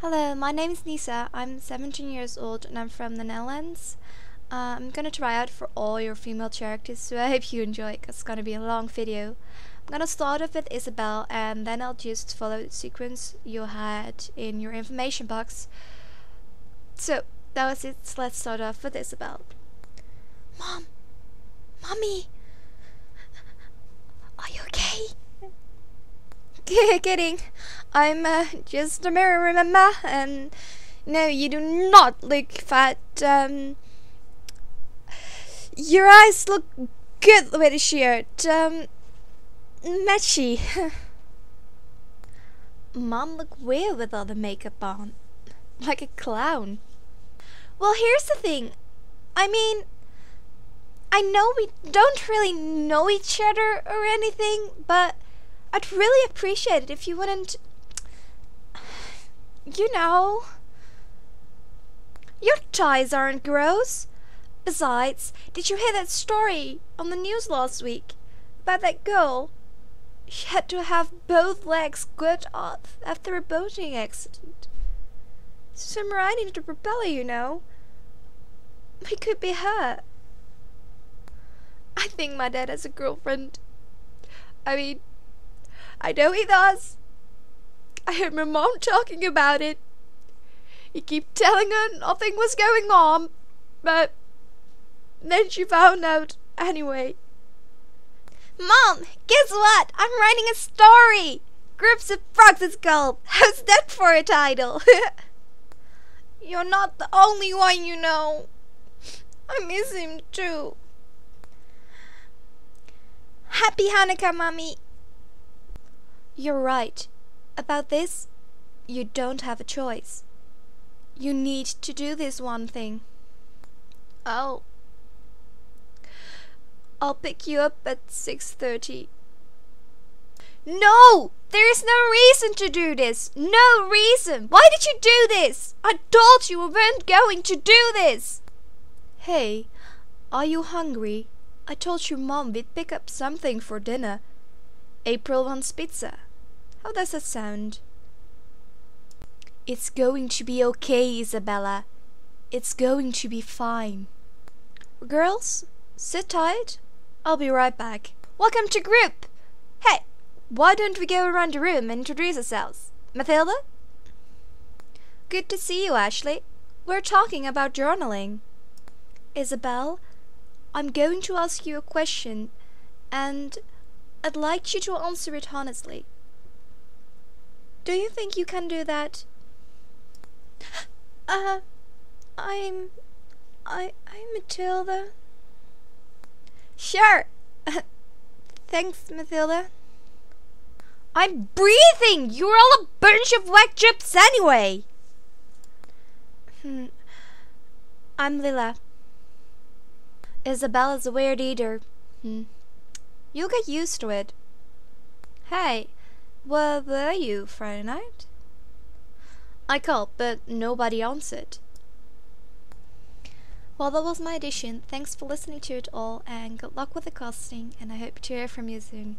Hello, my name is Nisa. I'm 17 years old and I'm from the Netherlands. I'm gonna try out for all your female characters, so I hope you enjoy it, 'cause it's gonna be a long video. I'm gonna start off with Isabelle and then I'll just follow the sequence you had in your information box. So, that was it. Let's start off with Isabelle. Mom! Mommy! Are you okay? Kidding. I'm just a mirror, remember? And no, you do not look fat. Your eyes look good with a shirt. Matchy. Mom look weird with all the makeup on, like a clown. Well, here's the thing. I mean, I know we don't really know each other or anything, but I'd really appreciate it if you wouldn't, you know. Your ties aren't gross. Besides, did you hear that story on the news last week about that girl? She had to have both legs cut off after a boating accident. Some riding to propeller, you know. It could be her. I think my dad has a girlfriend. I mean, I know he does. I heard my mom talking about it. He kept telling her nothing was going on, but then she found out anyway. Mom, guess what? I'm writing a story! Groups of Frogs is called. How's that for a title? You're not the only one, you know. I miss him too. Happy Hanukkah, Mommy. You're right. About this, you don't have a choice. You need to do this one thing. Oh. I'll pick you up at 6:30. No! There is no reason to do this! No reason! Why did you do this? I told you we weren't going to do this! Hey, are you hungry? I told your mom we'd pick up something for dinner. April wants pizza. How does that sound? It's going to be okay, Isabella. It's going to be fine. Girls, sit tight. I'll be right back. Welcome to group! Hey, why don't we go around the room and introduce ourselves? Mathilda? Good to see you, Ashley. We're talking about journaling. Isabelle, I'm going to ask you a question, and I'd like you to answer it honestly. Do you think you can do that? I'm Matilda. Sure. Thanks, Matilda. I'm breathing! You're all a bunch of whack chips anyway! I'm Lila. Isabella's a weird eater. You'll get used to it. Hey. Where were you Friday night? I called, but nobody answered. Well, that was my edition. Thanks for listening to it all, and good luck with the casting, and I hope to hear from you soon.